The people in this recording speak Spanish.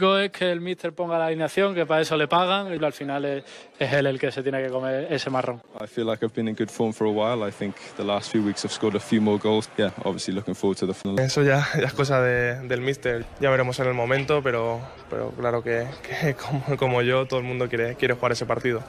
lógico es que el míster ponga la alineación, que para eso le pagan, y al final es él el que se tiene que comer ese marrón. I feel like I've been in good form for a while. I think the last few weeks I've scored a few more goals. Yeah, obviously looking forward to the final. Eso ya es cosa del míster. Ya veremos en el momento, pero claro que como yo, todo el mundo quiere jugar ese partido.